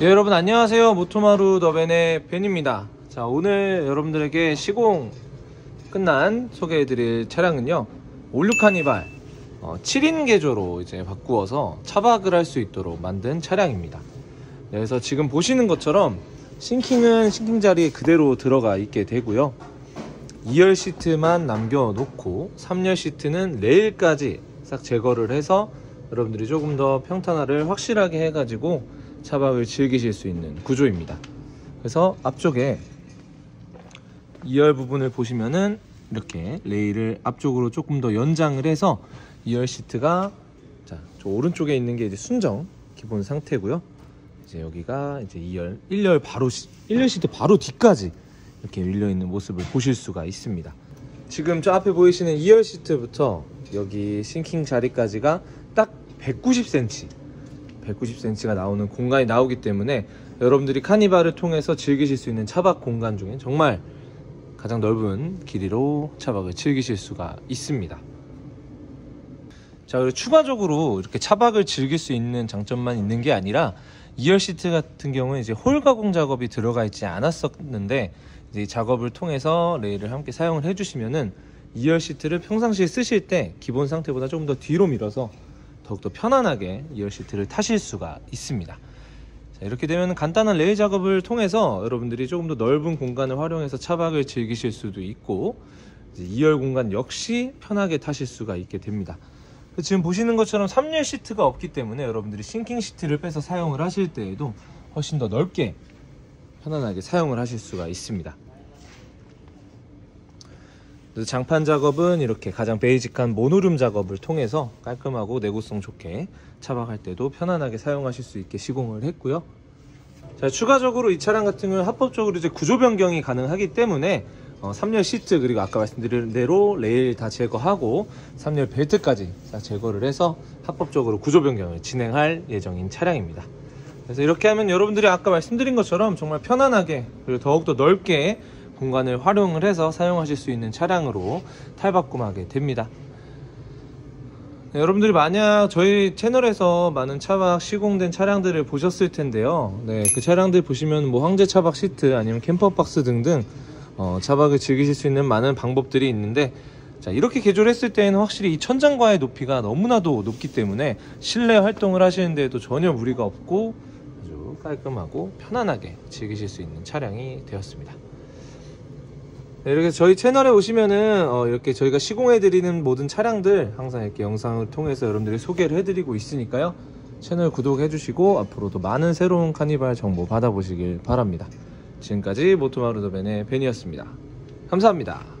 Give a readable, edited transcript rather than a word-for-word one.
네, 여러분 안녕하세요. 모토마루 더벤의 벤입니다. 자, 오늘 여러분들에게 시공 끝난 소개해드릴 차량은요, 올뉴카니발 7인 개조로 이제 바꾸어서 차박을 할 수 있도록 만든 차량입니다. 네, 그래서 지금 보시는 것처럼 싱킹은 싱킹 자리에 그대로 들어가 있게 되고요, 2열 시트만 남겨놓고 3열 시트는 레일까지 싹 제거를 해서 여러분들이 조금 더 평탄화를 확실하게 해가지고 차박을 즐기실 수 있는 구조입니다. 그래서 앞쪽에 2열 부분을 보시면은 이렇게 레일을 앞쪽으로 조금 더 연장을 해서 2열 시트가, 자, 저 오른쪽에 있는 게 이제 순정 기본 상태고요, 이제 여기가 이제 1열 바로 1열 시트 바로 뒤까지 이렇게 밀려 있는 모습을 보실 수가 있습니다. 지금 저 앞에 보이시는 2열 시트부터 여기 싱킹 자리까지가 딱 190cm가 나오는 공간이 나오기 때문에 여러분들이 카니발을 통해서 즐기실 수 있는 차박 공간 중에 정말 가장 넓은 길이로 차박을 즐기실 수가 있습니다. 자, 그리고 추가적으로 이렇게 차박을 즐길 수 있는 장점만 있는 게 아니라 2열 시트 같은 경우는 이제 홀 가공 작업이 들어가 있지 않았었는데, 이제 이 작업을 통해서 레일을 함께 사용을 해주시면은 2열 시트를 평상시에 쓰실 때 기본 상태보다 조금 더 뒤로 밀어서 더욱더 편안하게 2열 시트를 타실 수가 있습니다. 자, 이렇게 되면 간단한 레일 작업을 통해서 여러분들이 조금 더 넓은 공간을 활용해서 차박을 즐기실 수도 있고, 이제 2열 공간 역시 편하게 타실 수가 있게 됩니다. 지금 보시는 것처럼 3열 시트가 없기 때문에 여러분들이 싱킹 시트를 빼서 사용을 하실 때에도 훨씬 더 넓게 편안하게 사용을 하실 수가 있습니다. 장판 작업은 이렇게 가장 베이직한 모노룸 작업을 통해서 깔끔하고 내구성 좋게 차박할 때도 편안하게 사용하실 수 있게 시공을 했고요. 자, 추가적으로 이 차량 같은 경우는 합법적으로 이제 구조 변경이 가능하기 때문에 3열 시트, 그리고 아까 말씀드린 대로 레일 다 제거하고 3열 벨트까지 다 제거를 해서 합법적으로 구조 변경을 진행할 예정인 차량입니다. 그래서 이렇게 하면 여러분들이 아까 말씀드린 것처럼 정말 편안하게, 그리고 더욱더 넓게 공간을 활용을 해서 사용하실 수 있는 차량으로 탈바꿈하게 됩니다. 네, 여러분들이 만약 저희 채널에서 많은 차박 시공된 차량들을 보셨을 텐데요, 네, 그 차량들 보시면 뭐 황제차박 시트 아니면 캠퍼박스 등등 차박을 즐기실 수 있는 많은 방법들이 있는데, 자, 이렇게 개조를 했을 때는 확실히 이 천장과의 높이가 너무나도 높기 때문에 실내 활동을 하시는데도 전혀 무리가 없고 아주 깔끔하고 편안하게 즐기실 수 있는 차량이 되었습니다. 네, 이렇게 저희 채널에 오시면은 이렇게 저희가 시공해드리는 모든 차량들 항상 이렇게 영상을 통해서 여러분들이 소개를 해드리고 있으니까요, 채널 구독해주시고 앞으로도 많은 새로운 카니발 정보 받아보시길 바랍니다. 지금까지 모토마루 더벤의 벤이었습니다. 감사합니다.